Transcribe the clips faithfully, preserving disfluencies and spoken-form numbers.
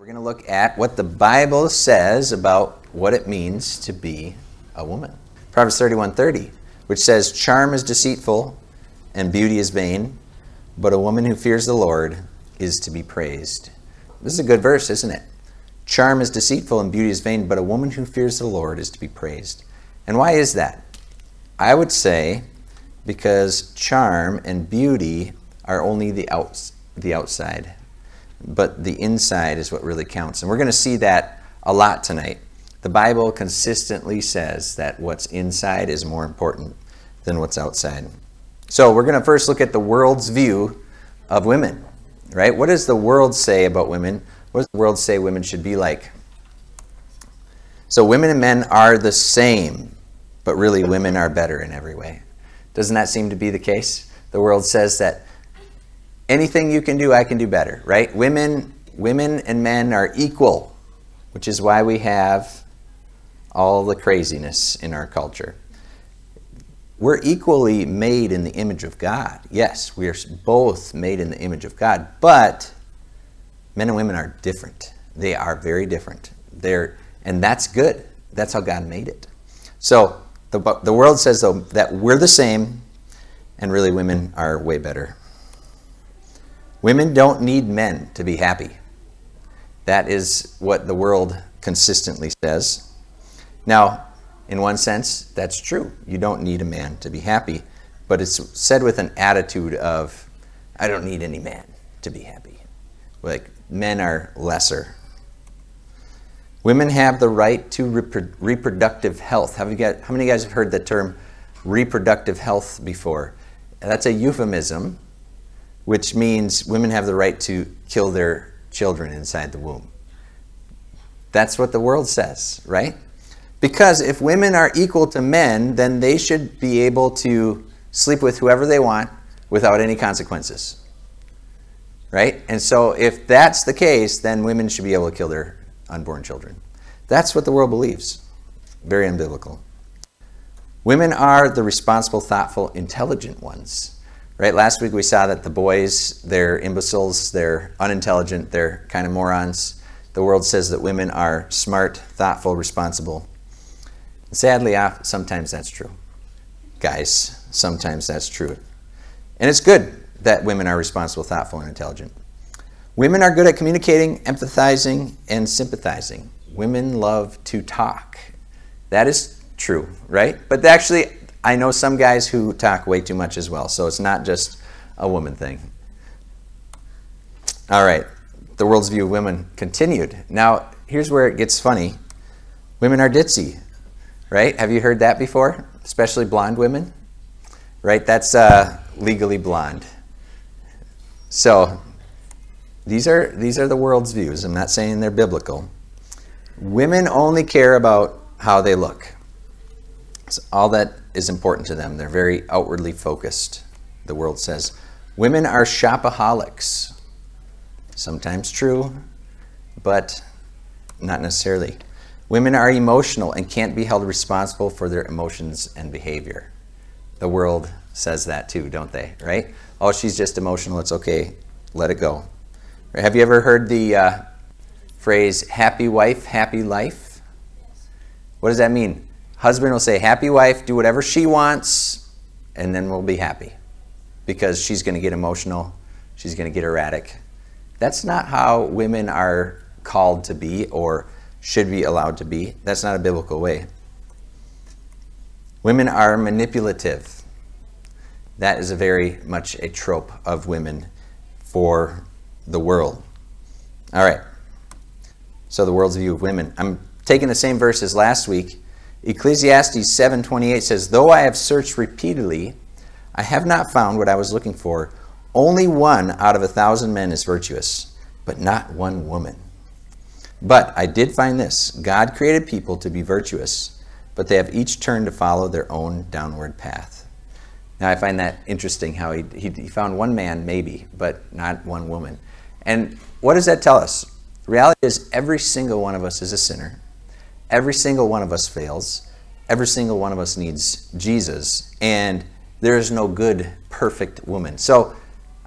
We're going to look at what the Bible says about what it means to be a woman. Proverbs thirty-one thirty, which says, "Charm is deceitful and beauty is vain, but a woman who fears the Lord is to be praised." This is a good verse, isn't it? Charm is deceitful and beauty is vain, but a woman who fears the Lord is to be praised. And why is that? I would say because charm and beauty are only the outs the outside, but the inside is what really counts. And we're going to see that a lot tonight. The Bible consistently says that what's inside is more important than what's outside. So we're going to first look at the world's view of women, right? What does the world say about women? What does the world say women should be like? So women and men are the same, but really women are better in every way. Doesn't that seem to be the case? The world says that anything you can do, I can do better, right? Women, women and men are equal, which is why we have all the craziness in our culture. We're equally made in the image of God. Yes, we are both made in the image of God, but men and women are different. They are very different. They're, and that's good. That's how God made it. So the, the world says, though, that we're the same, and really women are way better. Women don't need men to be happy. That is what the world consistently says. Now, in one sense, that's true. You don't need a man to be happy, but it's said with an attitude of, I don't need any man to be happy. Like, men are lesser. Women have the right to reprodu- reproductive health. Have you got, how many of you guys have heard the term reproductive health before? That's a euphemism, which means women have the right to kill their children inside the womb. That's what the world says, right? Because if women are equal to men, then they should be able to sleep with whoever they want without any consequences, right? And so if that's the case, then women should be able to kill their unborn children. That's what the world believes. Very unbiblical. Women are the responsible, thoughtful, intelligent ones. Right, last week we saw that the boys, they're imbeciles, they're unintelligent, they're kind of morons. The world says that women are smart, thoughtful, responsible. And sadly, sometimes that's true. Guys, sometimes that's true. And it's good that women are responsible, thoughtful, and intelligent. Women are good at communicating, empathizing, and sympathizing. Women love to talk. That is true, right? But actually, I know some guys who talk way too much as well, so it's not just a woman thing. All right, the world's view of women continued. Now, here's where it gets funny. Women are ditzy, right? Have you heard that before? Especially blonde women, right? That's uh, Legally Blonde. So these are, these are the world's views. I'm not saying they're biblical. Women only care about how they look. So all that is important to them. They're very outwardly focused, the world says. Women are shopaholics. Sometimes true, but not necessarily. Women are emotional and can't be held responsible for their emotions and behavior. The world says that too, don't they, right? Oh, she's just emotional, it's okay, let it go. Have you ever heard the uh, phrase, happy wife, happy life? What does that mean? Husband will say, happy wife, do whatever she wants, and then we'll be happy because she's going to get emotional. She's going to get erratic. That's not how women are called to be or should be allowed to be. That's not a biblical way. Women are manipulative. That is a very much a trope of women for the world. All right. So the world's view of women. I'm taking the same verse as last week. Ecclesiastes seven twenty-eight says, "Though I have searched repeatedly, I have not found what I was looking for. Only one out of a thousand men is virtuous, but not one woman. But I did find this. God created people to be virtuous, but they have each turned to follow their own downward path." Now, I find that interesting how he, he, he found one man, maybe, but not one woman. And what does that tell us? The reality is every single one of us is a sinner. Every single one of us fails. Every single one of us needs Jesus. And there is no good, perfect woman. So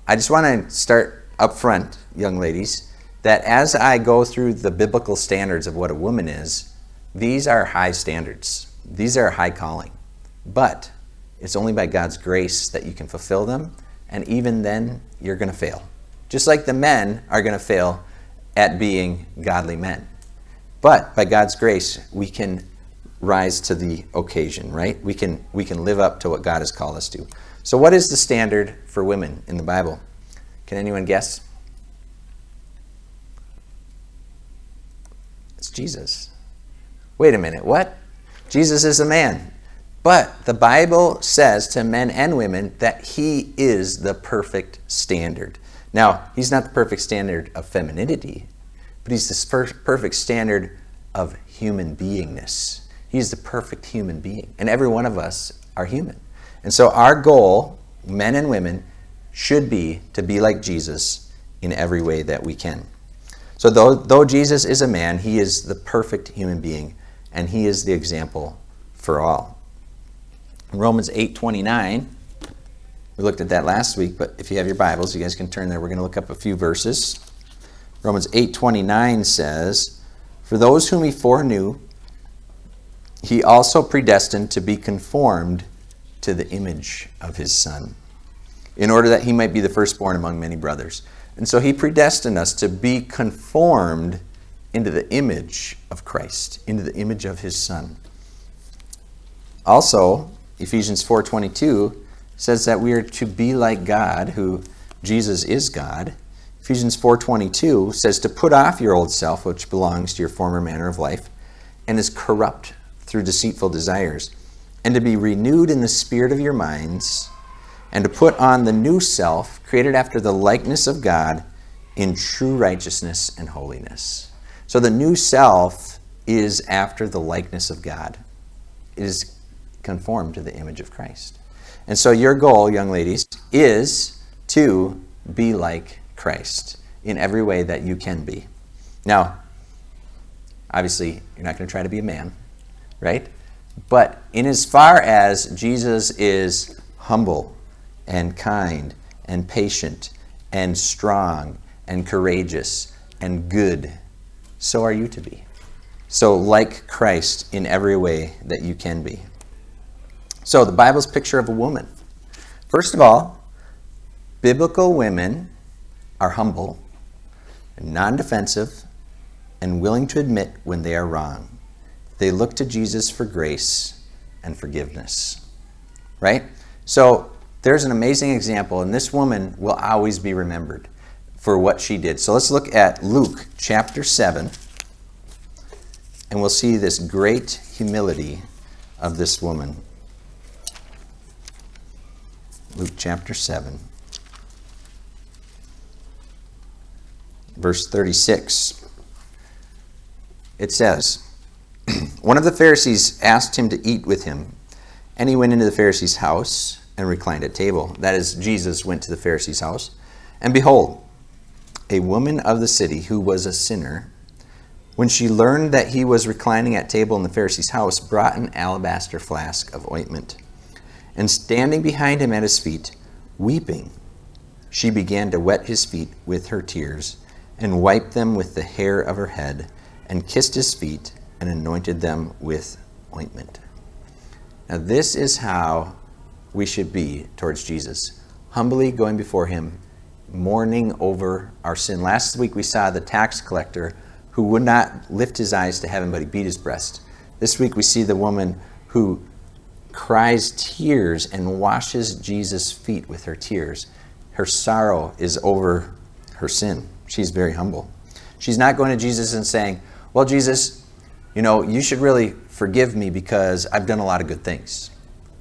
I just want to start up front, young ladies, that as I go through the biblical standards of what a woman is, these are high standards. These are a high calling. But it's only by God's grace that you can fulfill them. And even then, you're going to fail. Just like the men are going to fail at being godly men. But by God's grace, we can rise to the occasion, right? We can, we can live up to what God has called us to. So what is the standard for women in the Bible? Can anyone guess? It's Jesus. Wait a minute, what? Jesus is a man. But the Bible says to men and women that he is the perfect standard. Now, he's not the perfect standard of femininity, but he's the perfect standard of human beingness. He's the perfect human being, and every one of us are human. And so our goal, men and women, should be to be like Jesus in every way that we can. So though, though Jesus is a man, he is the perfect human being, and he is the example for all. In Romans eight twenty-nine, we looked at that last week, but if you have your Bibles, you guys can turn there. We're going to look up a few verses. Romans eight twenty-nine says, "For those whom he foreknew, he also predestined to be conformed to the image of his Son, in order that he might be the firstborn among many brothers." And so he predestined us to be conformed into the image of Christ, into the image of his Son. Also, Ephesians four twenty-two says that we are to be like God, who Jesus is God. Ephesians four twenty-two says to put off your old self, which belongs to your former manner of life, and is corrupt through deceitful desires, and to be renewed in the spirit of your minds, and to put on the new self, created after the likeness of God, in true righteousness and holiness. So the new self is after the likeness of God. It is conformed to the image of Christ. And so your goal, young ladies, is to be like Christ in every way that you can be. Now, obviously, you're not going to try to be a man, right? But in as far as Jesus is humble and kind and patient and strong and courageous and good, so are you to be. So like Christ in every way that you can be. So the Bible's picture of a woman. First of all, biblical women are humble, non-defensive, and willing to admit when they are wrong. They look to Jesus for grace and forgiveness, right? So there's an amazing example, and this woman will always be remembered for what she did. So let's look at Luke chapter seven, and we'll see this great humility of this woman. Luke chapter seven, verse thirty-six. It says, "One of the Pharisees asked him to eat with him, and he went into the Pharisee's house and reclined at table." That is, Jesus went to the Pharisee's house. "And behold, a woman of the city who was a sinner, when she learned that he was reclining at table in the Pharisee's house, brought an alabaster flask of ointment. And standing behind him at his feet, weeping, she began to wet his feet with her tears, and wiped them with the hair of her head, and kissed his feet, and anointed them with ointment." Now this is how we should be towards Jesus, humbly going before him, mourning over our sin. Last week we saw the tax collector who would not lift his eyes to heaven, but he beat his breast. This week we see the woman who cries tears and washes Jesus' feet with her tears. Her sorrow is over her sin. She's very humble. She's not going to Jesus and saying, "Well, Jesus, you know, you should really forgive me because I've done a lot of good things.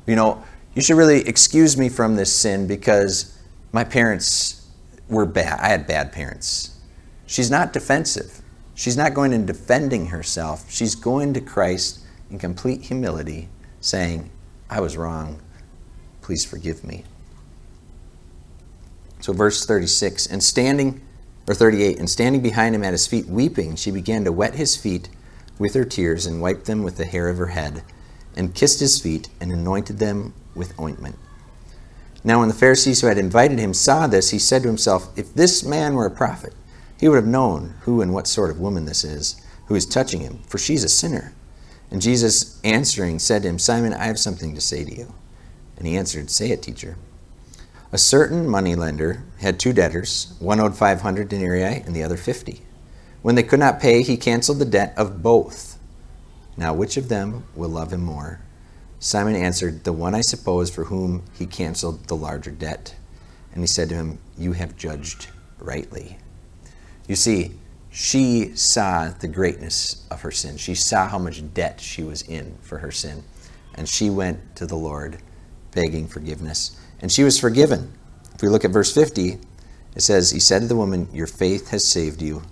You know, you should really excuse me from this sin because my parents were bad. I had bad parents." She's not defensive. She's not going and defending herself. She's going to Christ in complete humility, saying, "I was wrong, please forgive me." So verse thirty-six, and standing, or thirty-eight, "And standing behind him at his feet, weeping, she began to wet his feet with her tears and wiped them with the hair of her head, and kissed his feet and anointed them with ointment. Now when the Pharisees who had invited him saw this, he said to himself, if this man were a prophet, He would have known who and what sort of woman this is who is touching him, for she's a sinner. And Jesus, answering, said to him, Simon, I have something to say to you. And he answered, Say it, teacher. A certain moneylender had two debtors, one owed five hundred denarii and the other fifty. When they could not pay, he canceled the debt of both. Now, which of them will love him more? Simon answered, The one, I suppose, for whom he canceled the larger debt. And he said to him, You have judged rightly. You see, she saw the greatness of her sin. She saw how much debt she was in for her sin. And she went to the Lord begging forgiveness. And she was forgiven. If we look at verse fifty, it says, He said to the woman, Your faith has saved you.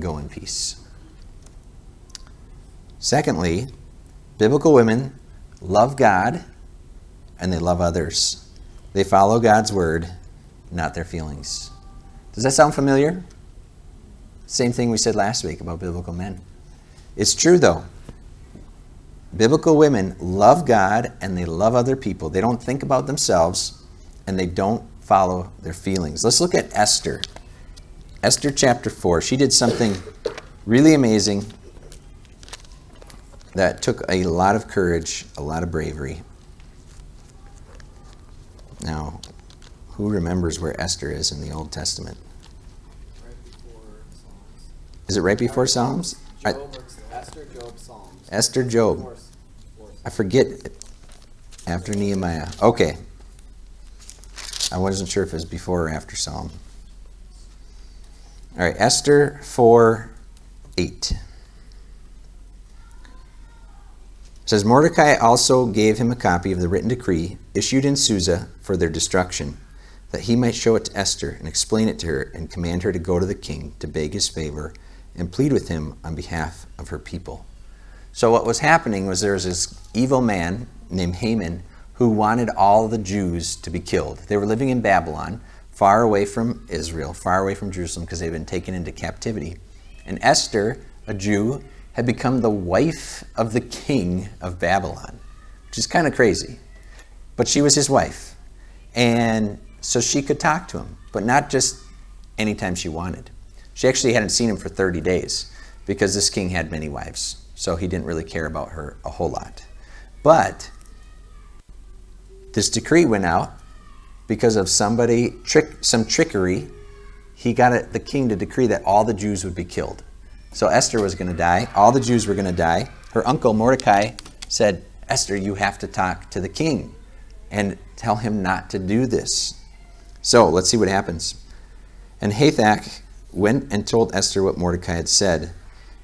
Go in peace. Secondly, biblical women love God and they love others. They follow God's word, not their feelings. Does that sound familiar? Same thing we said last week about biblical men. It's true, though. Biblical women love God and they love other people. They don't think about themselves and they don't follow their feelings. Let's look at Esther. Esther chapter four. She did something really amazing that took a lot of courage, a lot of bravery. Now, who remembers where Esther is in the Old Testament? Right before Psalms. Is it right before Psalms? Job, or Esther, Job, Psalms. Esther, Job. I forget. After Nehemiah. Okay. I wasn't sure if it was before or after Psalm. All right, Esther four, eight. It says, Mordecai also gave him a copy of the written decree issued in Susa for their destruction, that he might show it to Esther and explain it to her and command her to go to the king to beg his favor and plead with him on behalf of her people. So what was happening was there was this evil man named Haman who wanted all the Jews to be killed. They were living in Babylon, far away from Israel, far away from Jerusalem, because they'd been taken into captivity. And Esther, a Jew, had become the wife of the king of Babylon, which is kind of crazy. But she was his wife. And so she could talk to him, but not just anytime she wanted. She actually hadn't seen him for thirty days because this king had many wives. So he didn't really care about her a whole lot. But this decree went out because of somebody, trick, some trickery. He got a, the king to decree that all the Jews would be killed. So Esther was going to die. All the Jews were going to die. Her uncle Mordecai said, Esther, you have to talk to the king and tell him not to do this. So let's see what happens. And Hathach went and told Esther what Mordecai had said.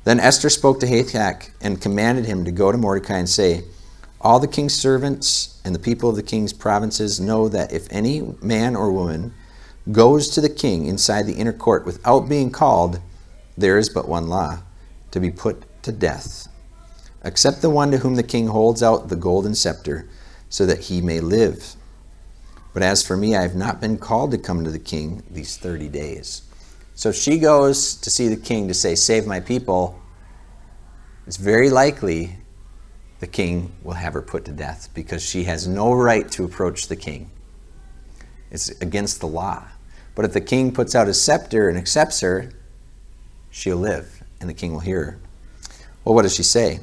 Then Esther spoke to Hathach and commanded him to go to Mordecai and say, All the king's servants and the people of the king's provinces know that if any man or woman goes to the king inside the inner court without being called, there is but one law, to be put to death, except the one to whom the king holds out the golden scepter so that he may live. But as for me, I have not been called to come to the king these thirty days. So she goes to see the king to say, save my people. It's very likely the king will have her put to death because she has no right to approach the king. It's against the law. But if the king puts out his scepter and accepts her, she'll live, and the king will hear her. Well, what does she say? And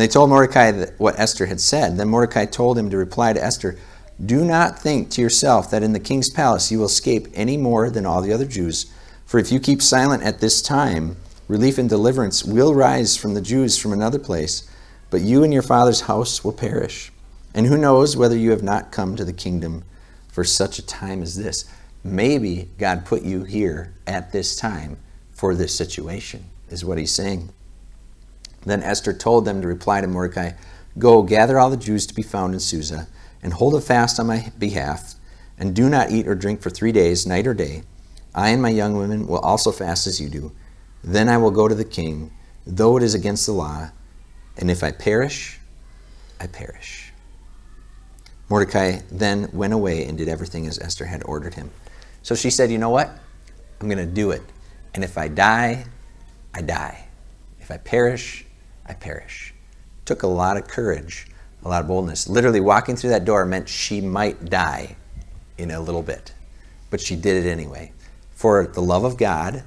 they told Mordecai that what Esther had said. Then Mordecai told him to reply to Esther, Do not think to yourself that in the king's palace you will escape any more than all the other Jews. For if you keep silent at this time, relief and deliverance will rise from the Jews from another place, but you and your father's house will perish. And who knows whether you have not come to the kingdom for such a time as this. Maybe God put you here at this time for this situation, is what he's saying. Then Esther told them to reply to Mordecai, Go, gather all the Jews to be found in Susa, and hold a fast on my behalf, and do not eat or drink for three days, night or day. I and my young women will also fast as you do. Then I will go to the king, though it is against the law, and if I perish, I perish. Mordecai then went away and did everything as Esther had ordered him. So she said, You know what? I'm going to do it. And if I die, I die. If I perish, I perish. It took a lot of courage, a lot of boldness. Literally walking through that door meant she might die in a little bit. But she did it anyway. For the love of God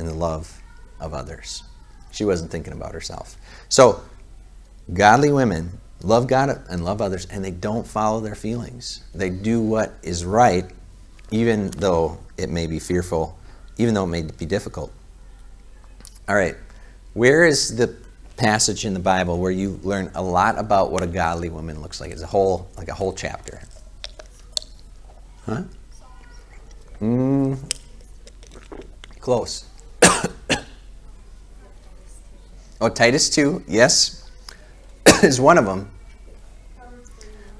and the love of others. She wasn't thinking about herself. So godly women love God and love others, and they don't follow their feelings. They do what is right, even though it may be fearful, even though it may be difficult. All right, where is the passage in the Bible where you learn a lot about what a godly woman looks like? It's a whole, like a whole chapter. Huh? Mm, close. Oh, Titus two, yes, is one of them.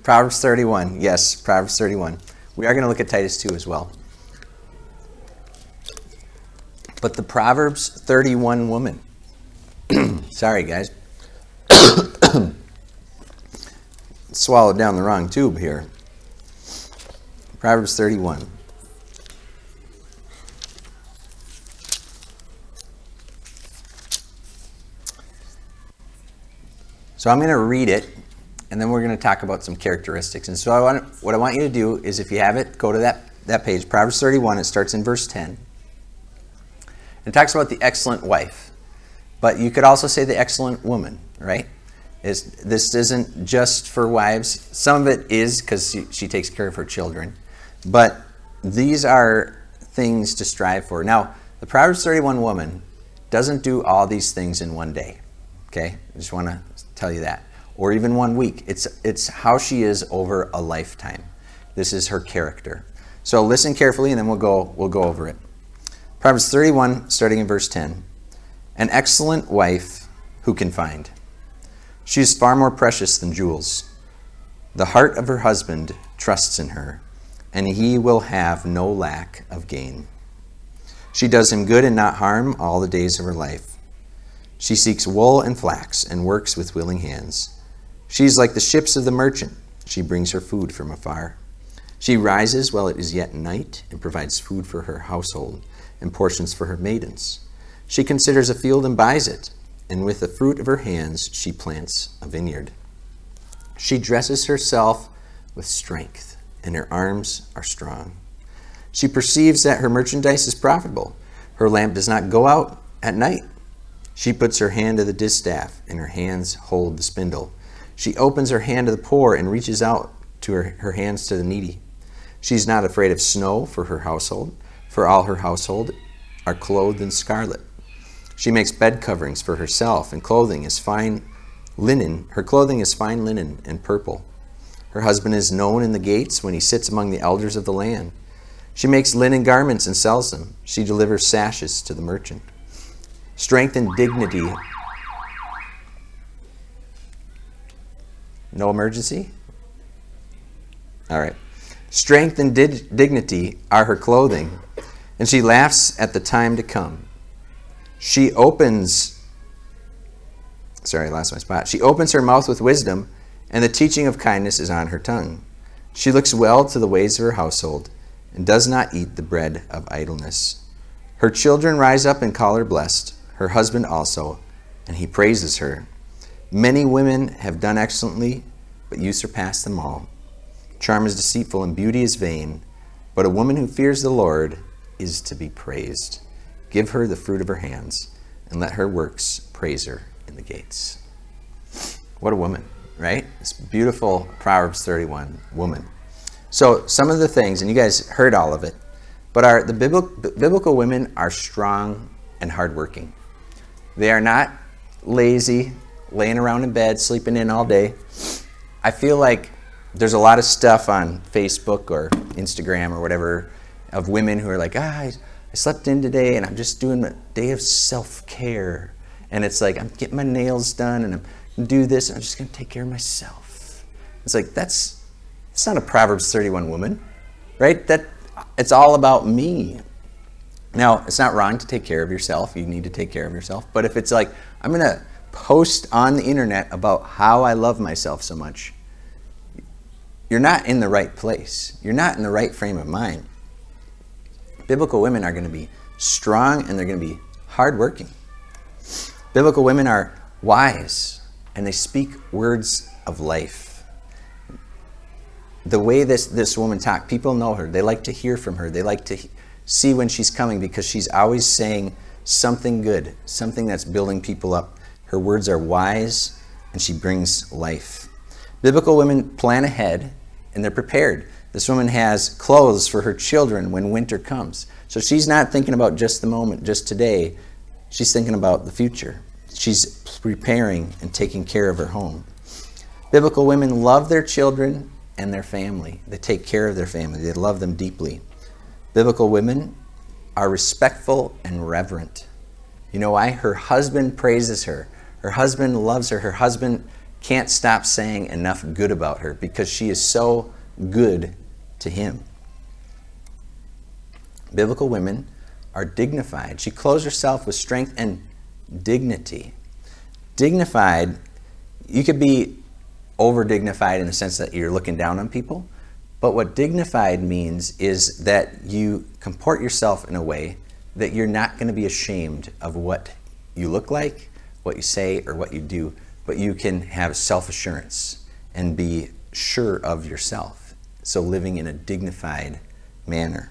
Proverbs thirty-one, yes, Proverbs thirty-one. We are going to look at Titus two as well. But the Proverbs thirty-one woman, sorry guys, swallowed down the wrong tube here. Proverbs thirty-one. So I'm going to read it, and then we're going to talk about some characteristics. And so I want, what I want you to do is, if you have it, go to that, that page, Proverbs thirty-one. It starts in verse ten. It talks about the excellent wife, but you could also say the excellent woman, right? It's, this isn't just for wives. Some of it is, because she, she takes care of her children. But these are things to strive for. Now, the Proverbs thirty-one woman doesn't do all these things in one day, okay? I just want to tell you that, or even one week. It's, it's how she is over a lifetime. This is her character. So listen carefully, and then we'll go, we'll go over it. Proverbs thirty-one, starting in verse ten. An excellent wife who can find? She is far more precious than jewels. The heart of her husband trusts in her, and he will have no lack of gain. She does him good and not harm all the days of her life. She seeks wool and flax and works with willing hands. She is like the ships of the merchant. She brings her food from afar. She rises while it is yet night and provides food for her household and portions for her maidens. She considers a field and buys it, and with the fruit of her hands she plants a vineyard. She dresses herself with strength, and her arms are strong. She perceives that her merchandise is profitable. Her lamp does not go out at night. She puts her hand to the distaff, and her hands hold the spindle. She opens her hand to the poor and reaches out to her, her hands to the needy. She is not afraid of snow for her household, for all her household are clothed in scarlet. She makes bed coverings for herself, and clothing is fine linen. Her clothing is fine linen and purple. Her husband is known in the gates when he sits among the elders of the land. She makes linen garments and sells them. She delivers sashes to the merchant. Strength and dignity. No emergency? All right. Strength and dig dignity are her clothing, and she laughs at the time to come. She opens, sorry, I lost my spot. She opens her mouth with wisdom, and the teaching of kindness is on her tongue. She looks well to the ways of her household and does not eat the bread of idleness. Her children rise up and call her blessed, her husband also, and he praises her. Many women have done excellently, but you surpass them all. Charm is deceitful and beauty is vain, but a woman who fears the Lord is to be praised. Give her the fruit of her hands, and let her works praise her in the gates. What a woman, right? This beautiful Proverbs thirty-one woman. So some of the things, and you guys heard all of it, but our, the biblical, biblical women are strong and hardworking. They are not lazy, laying around in bed, sleeping in all day. I feel like there's a lot of stuff on Facebook or Instagram or whatever of women who are like, ah, I, I slept in today and I'm just doing a day of self-care. And it's like, I'm getting my nails done and I'm gonna do this and I'm just gonna take care of myself. It's like, that's, that's not a Proverbs thirty-one woman, right? That, it's all about me. Now, it's not wrong to take care of yourself. You need to take care of yourself. But if it's like, I'm gonna post on the internet about how I love myself so much, you're not in the right place. You're not in the right frame of mind. Biblical women are gonna be strong and they're gonna be hardworking. Biblical women are wise and they speak words of life. The way this, this woman talked, people know her. They like to hear from her. They like to see when she's coming because she's always saying something good, something that's building people up. Her words are wise and she brings life. Biblical women plan ahead and they're prepared. This woman has clothes for her children when winter comes. So she's not thinking about just the moment, just today. She's thinking about the future. She's preparing and taking care of her home. Biblical women love their children and their family. They take care of their family. They love them deeply. Biblical women are respectful and reverent. You know why? Her husband praises her. Her husband loves her. Her husband can't stop saying enough good about her because she is so good to him. Biblical women are dignified. She clothes herself with strength and dignity. Dignified, you could be over-dignified in the sense that you're looking down on people, but what dignified means is that you comport yourself in a way that you're not going to be ashamed of what you look like, what you say, or what you do, but you can have self-assurance and be sure of yourself. So living in a dignified manner.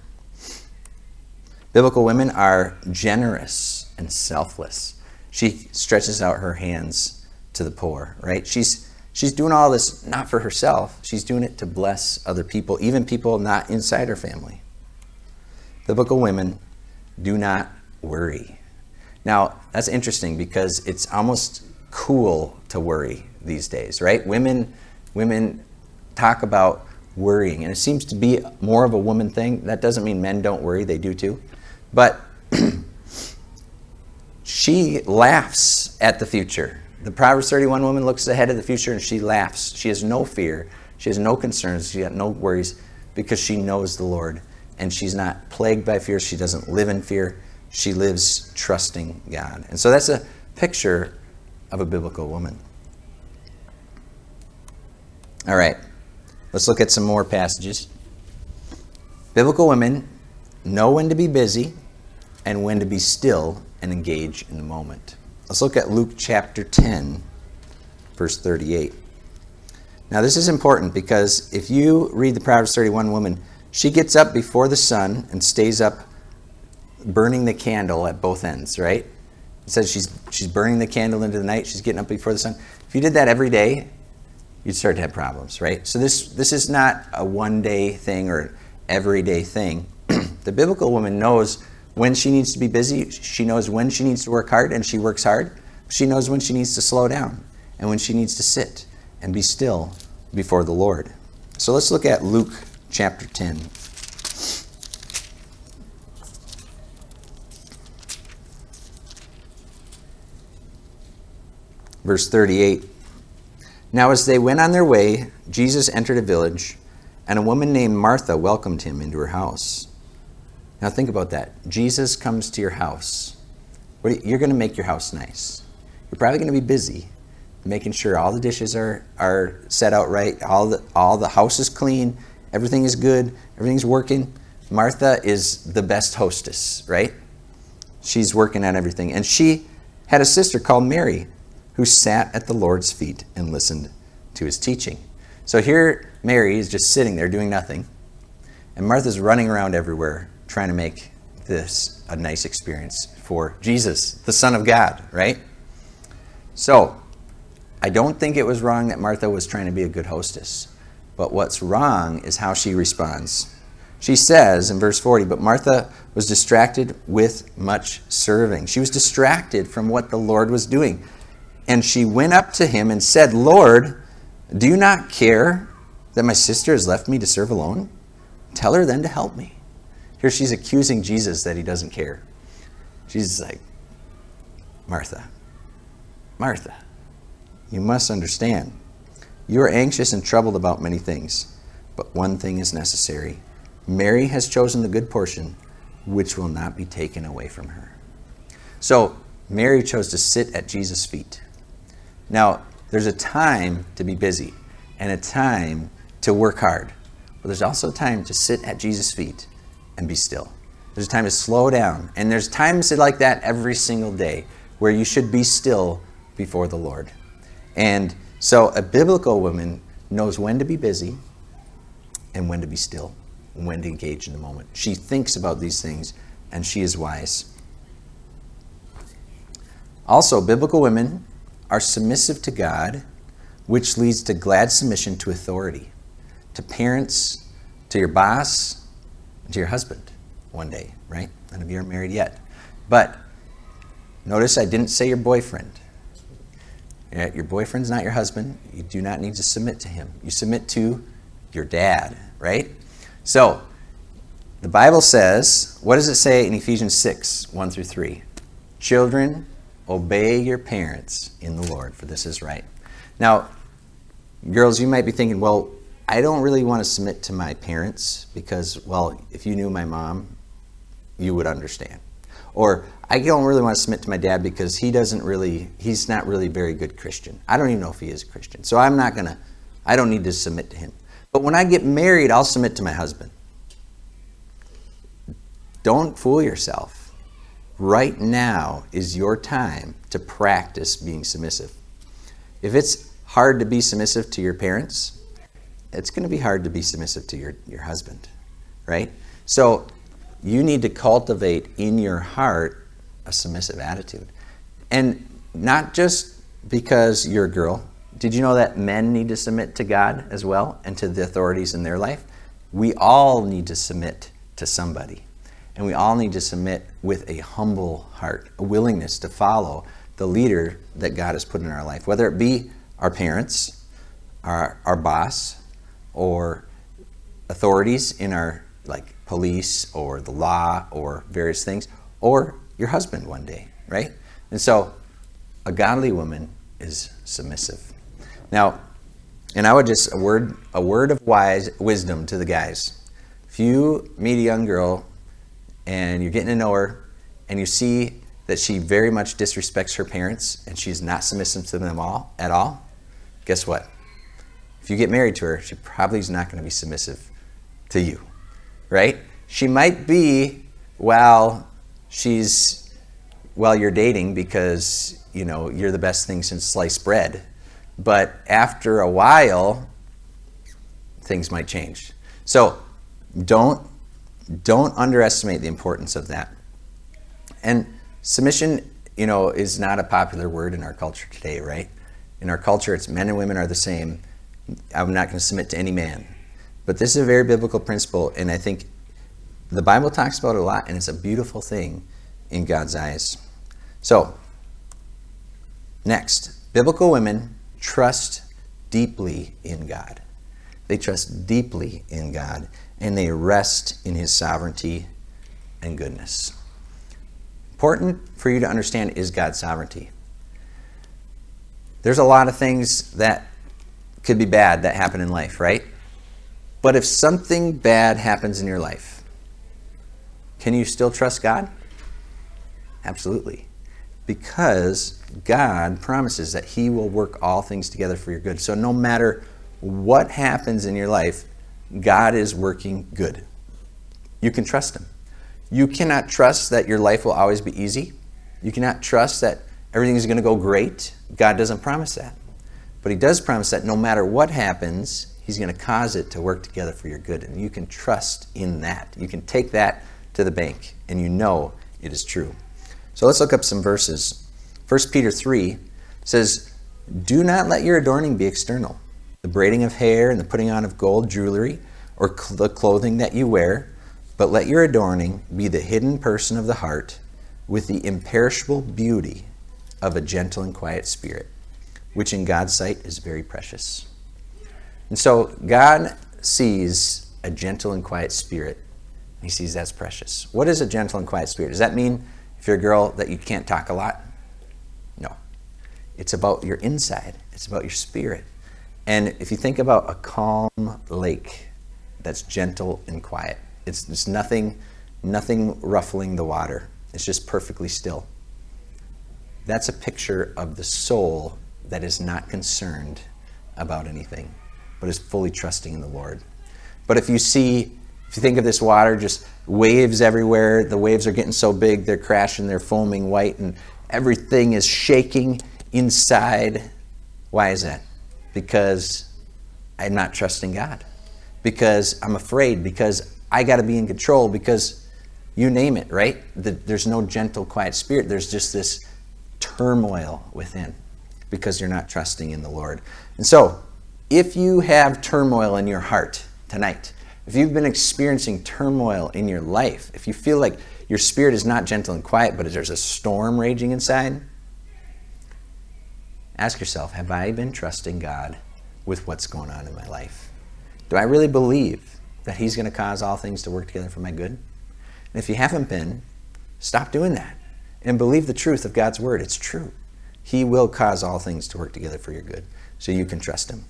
Biblical women are generous and selfless. She stretches out her hands to the poor, right? She's, she's doing all this not for herself. She's doing it to bless other people, even people not inside her family. Biblical women do not worry. Now, that's interesting because it's almost cool to worry these days, right? Women, women talk about worrying, and it seems to be more of a woman thing. That doesn't mean men don't worry. They do too. But she laughs at the future. The Proverbs thirty-one woman looks ahead at the future and she laughs. She has no fear. She has no concerns. She has no worries because she knows the Lord and she's not plagued by fear. She doesn't live in fear. She lives trusting God. And so that's a picture of a biblical woman. All right, let's look at some more passages. Biblical women know when to be busy and when to be still and engage in the moment. Let's look at Luke chapter ten, verse thirty-eight. Now this is important because if you read the Proverbs thirty-one woman, she gets up before the sun and stays up burning the candle at both ends, right? It says she's, she's burning the candle into the night. She's getting up before the sun. If you did that every day, you'd start to have problems, right? So this, this is not a one-day thing or an everyday thing. The biblical woman knows when she needs to be busy. She knows when she needs to work hard, and she works hard. She knows when she needs to slow down and when she needs to sit and be still before the Lord. So let's look at Luke chapter ten. Verse thirty-eight. Now as they went on their way, Jesus entered a village, and a woman named Martha welcomed him into her house. Now think about that. Jesus comes to your house. You're going to make your house nice. You're probably going to be busy making sure all the dishes are, are set out right, all the, all the house is clean, everything is good, everything's working. Martha is the best hostess, right? She's working on everything. And she had a sister called Mary who sat at the Lord's feet and listened to his teaching. So here Mary is just sitting there doing nothing, and Martha's running around everywhere, trying to make this a nice experience for Jesus, the Son of God, right? So I don't think it was wrong that Martha was trying to be a good hostess, but what's wrong is how she responds. She says in verse forty, but Martha was distracted with much serving. She was distracted from what the Lord was doing. And she went up to him and said, Lord, do you not care that my sister has left me to serve alone? Tell her then to help me. Here she's accusing Jesus that he doesn't care. She's like, Martha, Martha, you must understand. You are anxious and troubled about many things, but one thing is necessary. Mary has chosen the good portion, which will not be taken away from her. So Mary chose to sit at Jesus' feet. Now, there's a time to be busy and a time to work hard, but there's also a time to sit at Jesus' feet and be still. There's a time to slow down. And there's times like that every single day where you should be still before the Lord. And so a biblical woman knows when to be busy and when to be still, and when to engage in the moment. She thinks about these things and she is wise. Also, biblical women are submissive to God, which leads to glad submission to authority, to parents, to your boss, to your husband one day, right? None of you are married yet. But notice I didn't say your boyfriend. Your boyfriend's not your husband. You do not need to submit to him. You submit to your dad, right? So the Bible says, what does it say in Ephesians six, one through three? Children, obey your parents in the Lord, for this is right. Now, girls, you might be thinking, well, I don't really want to submit to my parents because, well, if you knew my mom, you would understand. Or I don't really want to submit to my dad because he doesn't really, he's not really a very good Christian. I don't even know if he is a Christian. So I'm not going to, I don't need to submit to him. But when I get married, I'll submit to my husband. Don't fool yourself. Right now is your time to practice being submissive. If it's hard to be submissive to your parents, it's going to be hard to be submissive to your, your husband, right? So you need to cultivate in your heart a submissive attitude. And not just because you're a girl. Did you know that men need to submit to God as well and to the authorities in their life? We all need to submit to somebody. And we all need to submit with a humble heart, a willingness to follow the leader that God has put in our life, whether it be our parents, our, our boss, or authorities in our, like police or the law or various things, or your husband one day, right? And so a godly woman is submissive. Now, and I would just, a word, a word of wise wisdom to the guys. If you meet a young girl and you're getting to know her and you see that she very much disrespects her parents and she's not submissive to them all, at all, guess what? If you get married to her, she probably is not going to be submissive to you, right? She might be while she's, while you're dating because, you know, you're the best thing since sliced bread. But after a while, things might change. So don't, don't underestimate the importance of that. And submission, you know, is not a popular word in our culture today, right? In our culture, it's men and women are the same. I'm not going to submit to any man. But this is a very biblical principle, and I think the Bible talks about it a lot, and it's a beautiful thing in God's eyes. So, next, biblical women trust deeply in God. They trust deeply in God, and they rest in His sovereignty and goodness. Important for you to understand is God's sovereignty. There's a lot of things that could be bad that happen in life, right? But if something bad happens in your life, can you still trust God? Absolutely. Because God promises that He will work all things together for your good. So no matter what happens in your life, God is working good. You can trust Him. You cannot trust that your life will always be easy. You cannot trust that everything is going to go great. God doesn't promise that. But He does promise that no matter what happens, He's going to cause it to work together for your good. And you can trust in that. You can take that to the bank, and you know it is true. So let's look up some verses. First Peter three says, do not let your adorning be external, the braiding of hair and the putting on of gold jewelry or cl- the clothing that you wear, but let your adorning be the hidden person of the heart with the imperishable beauty of a gentle and quiet spirit, which in God's sight is very precious. And so God sees a gentle and quiet spirit. He sees that's precious. What is a gentle and quiet spirit? Does that mean if you're a girl that you can't talk a lot? No. It's about your inside. It's about your spirit. And if you think about a calm lake that's gentle and quiet, it's, it's nothing, nothing ruffling the water. It's just perfectly still. That's a picture of the soul that is not concerned about anything, but is fully trusting in the Lord. But if you see, if you think of this water, just waves everywhere, the waves are getting so big, they're crashing, they're foaming white, and everything is shaking inside. Why is that? Because I'm not trusting God, because I'm afraid, because I gotta be in control, because you name it, right? The, there's no gentle, quiet spirit. There's just this turmoil within because you're not trusting in the Lord. And so if you have turmoil in your heart tonight, if you've been experiencing turmoil in your life, if you feel like your spirit is not gentle and quiet, but there's a storm raging inside, ask yourself, have I been trusting God with what's going on in my life? Do I really believe that he's going to cause all things to work together for my good? And if you haven't been, stop doing that and believe the truth of God's word. It's true. He will cause all things to work together for your good, so you can trust him.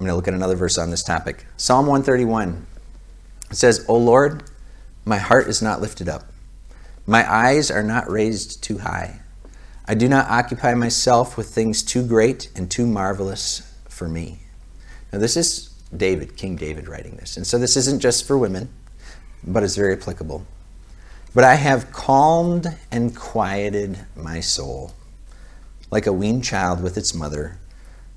I'm going to look at another verse on this topic. Psalm one thirty-one. It says, O Lord, my heart is not lifted up. My eyes are not raised too high. I do not occupy myself with things too great and too marvelous for me. Now this is David, King David, writing this. And so this isn't just for women, but it's very applicable. But I have calmed and quieted my soul, like a weaned child with its mother.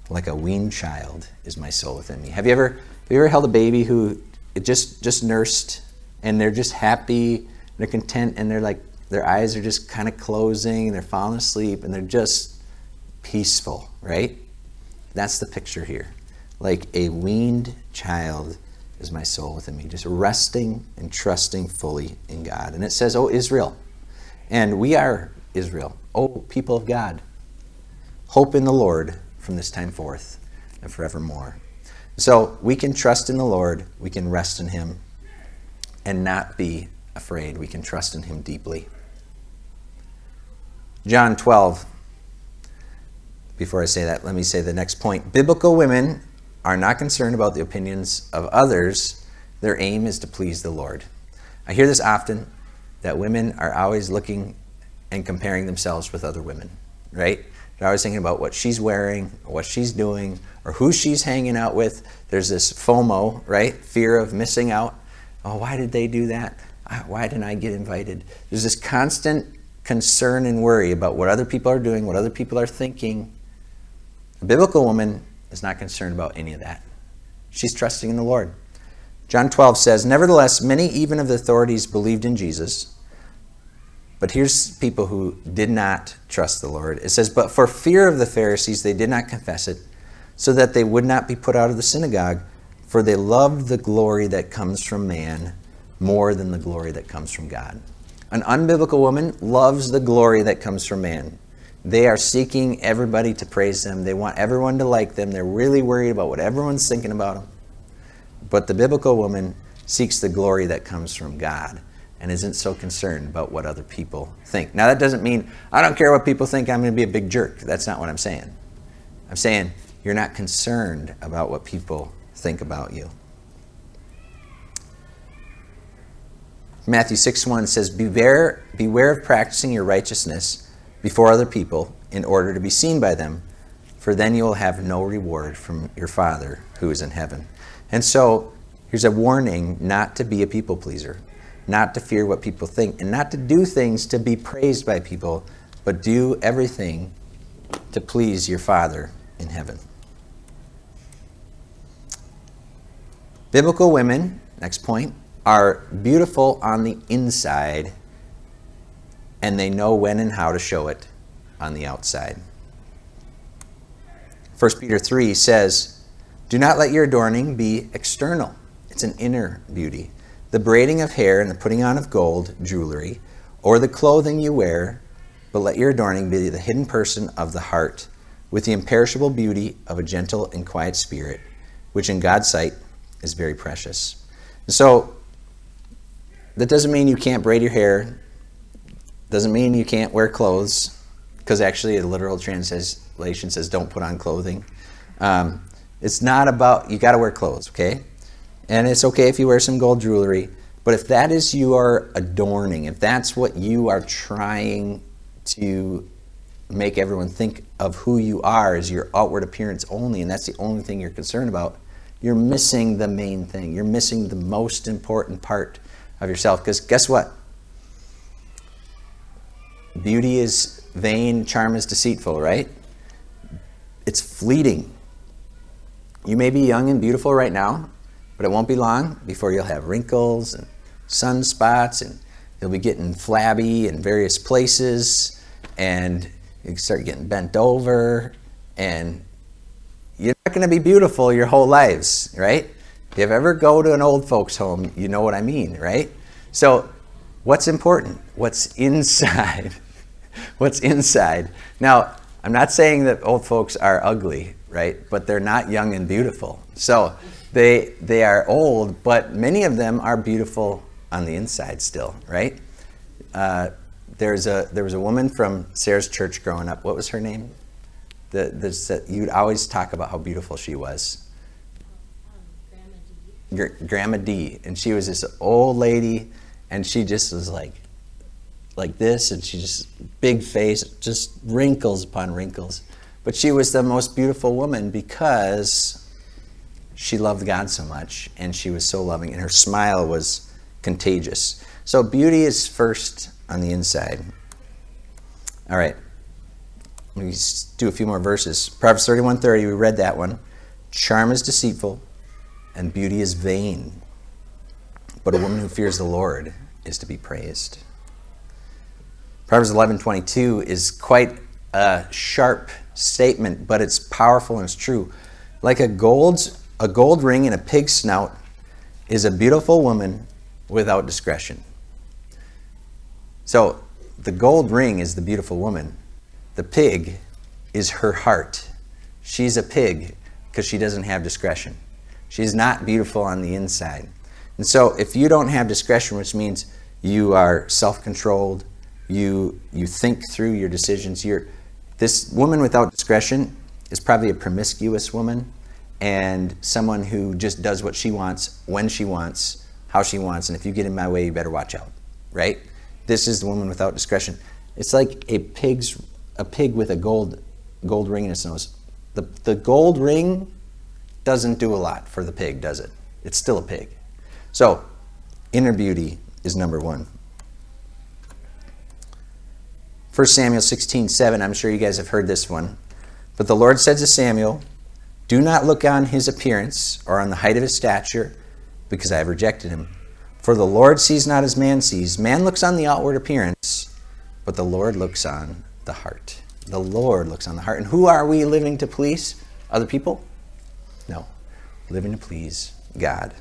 Like a weaned child is my soul within me. Have you ever, have you ever held a baby who it just, just nursed, and they're just happy, and they're content, and they're like, their eyes are just kind of closing, and they're falling asleep, and they're just peaceful, right? That's the picture here. Like a weaned child is my soul within me, just resting and trusting fully in God. And it says, O Israel, and we are Israel, O people of God, hope in the Lord from this time forth and forevermore. So we can trust in the Lord, we can rest in him and not be afraid. We can trust in him deeply. John twelve. Before I say that, let me say the next point. Biblical women are not concerned about the opinions of others. Their aim is to please the Lord. I hear this often, that women are always looking and comparing themselves with other women, right? They're always thinking about what she's wearing, or what she's doing, or who she's hanging out with. There's this FOMO, right? Fear of missing out. Oh, why did they do that? Why didn't I get invited? There's this constant concern and worry about what other people are doing, what other people are thinking. A biblical woman is not concerned about any of that. She's trusting in the Lord. John twelve says, nevertheless, many even of the authorities believed in Jesus. But here's people who did not trust the Lord. It says, but for fear of the Pharisees, they did not confess it, so that they would not be put out of the synagogue, for they loved the glory that comes from man more than the glory that comes from God. An unbiblical woman loves the glory that comes from man. They are seeking everybody to praise them. They want everyone to like them. They're really worried about what everyone's thinking about them. But the biblical woman seeks the glory that comes from God, and isn't so concerned about what other people think. Now that doesn't mean, I don't care what people think, I'm gonna be a big jerk. That's not what I'm saying. I'm saying you're not concerned about what people think about you. Matthew six one says, beware, beware of practicing your righteousness before other people in order to be seen by them, for then you will have no reward from your Father who is in heaven. And so here's a warning not to be a people pleaser, not to fear what people think, and not to do things to be praised by people, but do everything to please your Father in heaven. Biblical women, next point, are beautiful on the inside, and they know when and how to show it on the outside. First Peter three says, do not let your adorning be external. It's an inner beauty. The braiding of hair and the putting on of gold, jewelry, or the clothing you wear, but let your adorning be the hidden person of the heart, with the imperishable beauty of a gentle and quiet spirit, which in God's sight is very precious. And so, that doesn't mean you can't braid your hair, doesn't mean you can't wear clothes, because actually a literal translation says don't put on clothing. Um, it's not about, you gotta wear clothes, okay? And it's okay if you wear some gold jewelry, but if that is your adorning, if that's what you are trying to make everyone think of who you are, is your outward appearance only, and that's the only thing you're concerned about, you're missing the main thing. You're missing the most important part of yourself, because guess what? Beauty is vain, charm is deceitful, right? It's fleeting. You may be young and beautiful right now, but it won't be long before you'll have wrinkles and sunspots and He'll be getting flabby in various places, and you start getting bent over, and you're not going to be beautiful your whole lives, right? If you ever go to an old folks home, you know what I mean, right? So what's important? What's inside? What's inside? Now, I'm not saying that old folks are ugly, right? But they're not young and beautiful. So they, they are old, but many of them are beautiful on the inside still, right? Uh, there's a, there was a woman from Sarah's church growing up. What was her name? The, the, you'd always talk about how beautiful she was. Um, Grandma D. Gr Grandma D. And she was this old lady, and she just was like, like this, and she just, big face, just wrinkles upon wrinkles. But she was the most beautiful woman because she loved God so much, and she was so loving, and her smile was contagious. So beauty is first on the inside. All right. Let me do a few more verses. Proverbs thirty-one thirty, we read that one. Charm is deceitful and beauty is vain, but a woman who fears the Lord is to be praised. Proverbs eleven twenty-two is quite a sharp statement, but it's powerful and it's true. Like a gold, a gold ring in a pig's snout is a beautiful woman without discretion. So the gold ring is the beautiful woman. The pig is her heart. She's a pig because she doesn't have discretion. She's not beautiful on the inside. And so if you don't have discretion, which means you are self-controlled, you, you think through your decisions, you're, this woman without discretion is probably a promiscuous woman and someone who just does what she wants, when she wants, how she wants, and if you get in my way, you better watch out, right? This is the woman without discretion. It's like a pig's a pig with a gold gold ring in its nose. The, the gold ring doesn't do a lot for the pig, does it? It's still a pig. So inner beauty is number one. First Samuel sixteen seven, I'm sure you guys have heard this one. But the Lord said to Samuel, do not look on his appearance or on the height of his stature, because I have rejected him. For the Lord sees not as man sees. Man looks on the outward appearance, but the Lord looks on the heart. The Lord looks on the heart. And who are we living to please? Other people? No. Living to please God.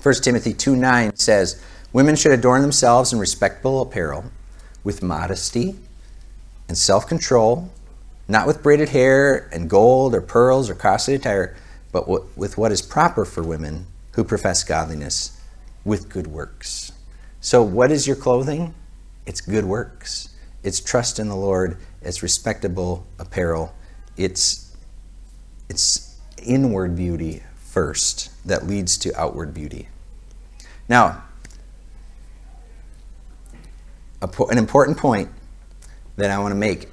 First Timothy two nine says, women should adorn themselves in respectable apparel, with modesty and self-control, not with braided hair and gold or pearls or costly attire, but with what is proper for women who profess godliness, with good works. So what is your clothing? It's good works. It's trust in the Lord. It's respectable apparel. It's, it's inward beauty first that leads to outward beauty. Now, a po- an important point that I want to make.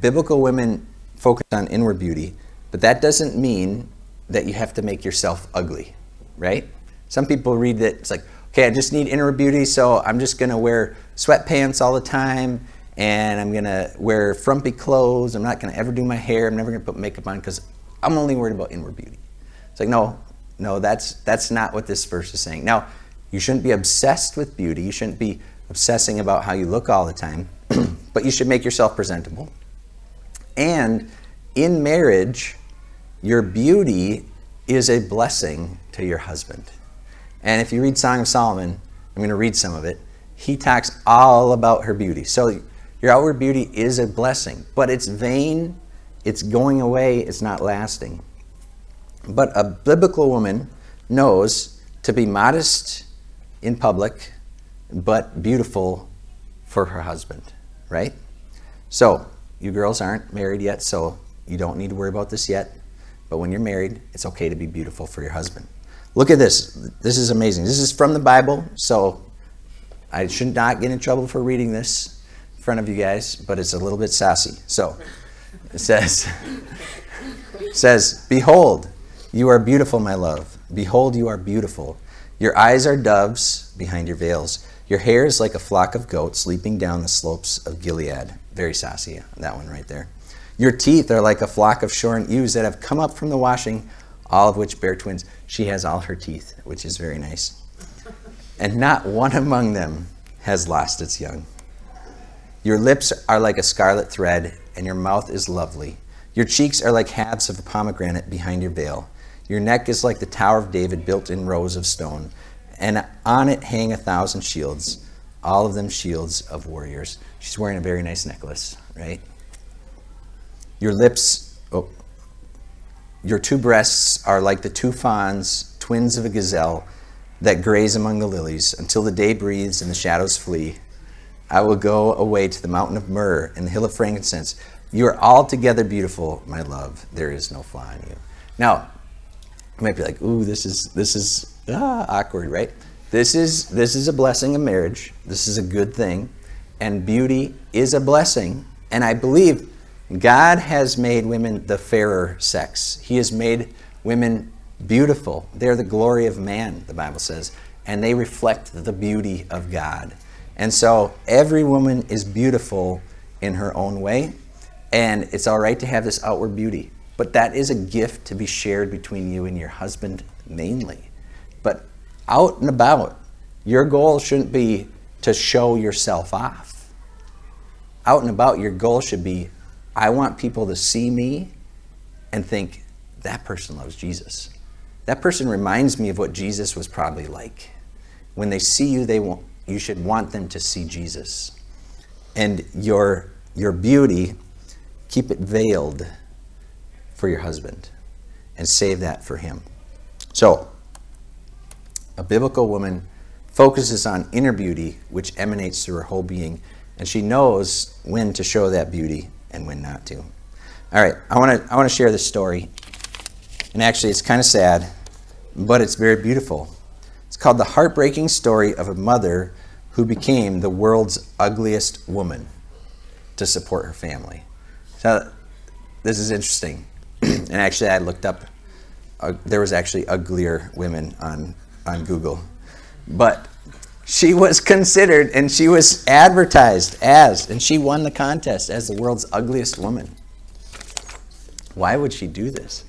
Biblical women focus on inward beauty, but that doesn't mean that you have to make yourself ugly, right? Some people read that it's like, okay, I just need inner beauty, so I'm just gonna wear sweatpants all the time, and I'm gonna wear frumpy clothes, I'm not gonna ever do my hair, I'm never gonna put makeup on because I'm only worried about inward beauty. It's like, no, no, that's, that's not what this verse is saying. Now, you shouldn't be obsessed with beauty, you shouldn't be obsessing about how you look all the time, but you should make yourself presentable. And in marriage, your beauty is a blessing to your husband. And if you read Song of Solomon, I'm going to read some of it, he talks all about her beauty. So your outward beauty is a blessing, but it's vain, it's going away, it's not lasting. But a biblical woman knows to be modest in public, but beautiful for her husband, right? So you girls aren't married yet, so you don't need to worry about this yet. But when you're married, it's okay to be beautiful for your husband. Look at this. This is amazing. This is from the Bible, so I should not get in trouble for reading this in front of you guys, but it's a little bit sassy. So it says, it says, behold, you are beautiful, my love. Behold, you are beautiful. Your eyes are doves behind your veils. Your hair is like a flock of goats leaping down the slopes of Gilead. Very sassy, that one right there. Your teeth are like a flock of shorn ewes that have come up from the washing, all of which bear twins. She has all her teeth, which is very nice. and not one among them has lost its young. Your lips are like a scarlet thread, and your mouth is lovely. Your cheeks are like halves of a pomegranate behind your veil. Your neck is like the Tower of David built in rows of stone, and on it hang a thousand shields, all of them shields of warriors. She's wearing a very nice necklace, right? Your lips, oh, your two breasts are like the two fawns, twins of a gazelle, that graze among the lilies until the day breathes and the shadows flee. I will go away to the mountain of myrrh and the hill of frankincense. You are altogether beautiful, my love. There is no flaw in you. Now, you might be like, ooh, this is, this is ah, awkward, right? This is, this is a blessing of marriage. This is a good thing. And beauty is a blessing. And I believe God has made women the fairer sex. He has made women beautiful. They're the glory of man, the Bible says, and they reflect the beauty of God. And so every woman is beautiful in her own way, and it's all right to have this outward beauty, but that is a gift to be shared between you and your husband mainly. But out and about, your goal shouldn't be to show yourself off. Out and about, your goal should be, I want people to see me and think, that person loves Jesus. That person reminds me of what Jesus was probably like. When they see you, they won't, you should want them to see Jesus. And your, your beauty, keep it veiled for your husband and save that for him. So a biblical woman focuses on inner beauty, which emanates through her whole being, and she knows when to show that beauty and when not to. All right, I want to I want to share this story. And actually, it's kind of sad, but it's very beautiful. It's called The Heartbreaking Story of a Mother Who Became the World's Ugliest Woman to Support Her Family. So this is interesting. And actually, I looked up, uh, there was actually uglier women on, on Google. But she was considered, and she was advertised as, and she won the contest as the world's ugliest woman. Why would she do this?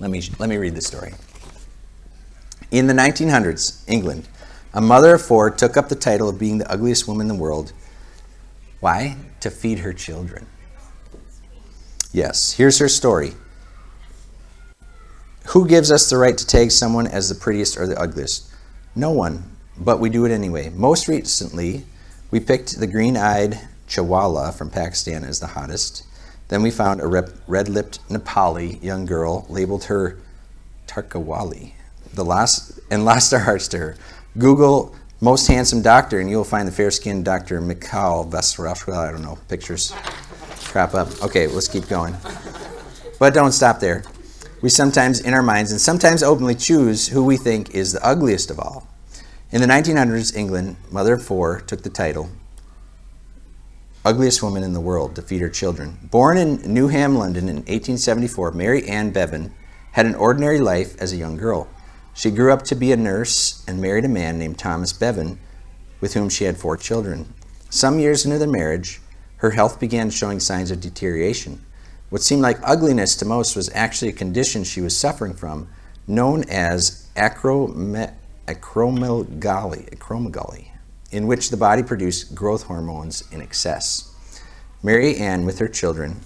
Let me, let me read the story. In the nineteen hundreds, England, a mother of four took up the title of being the ugliest woman in the world. Why? To feed her children. Yes, here's her story. Who gives us the right to tag someone as the prettiest or the ugliest? No one, but we do it anyway. Most recently, we picked the green-eyed Chawla from Pakistan as the hottest. Then we found a red-lipped Nepali young girl, labeled her Tarkawali, the last, and lost our hearts to her. Google most handsome doctor, and you'll find the fair-skinned Doctor Mikhail Vasarashvili. I don't know, pictures crop up. Okay, let's keep going. But don't stop there. We sometimes, in our minds, and sometimes openly, choose who we think is the ugliest of all. In the nineteen hundreds, England, mother of four, took the title, Ugliest Woman in the World, to feed her children. Born in Newham, London in eighteen seventy-four, Mary Ann Bevan had an ordinary life as a young girl. She grew up to be a nurse and married a man named Thomas Bevan, with whom she had four children. Some years into their marriage, her health began showing signs of deterioration. What seemed like ugliness to most was actually a condition she was suffering from, known as acromegaly, acromegaly, in which the body produced growth hormones in excess. Mary Ann, with her children,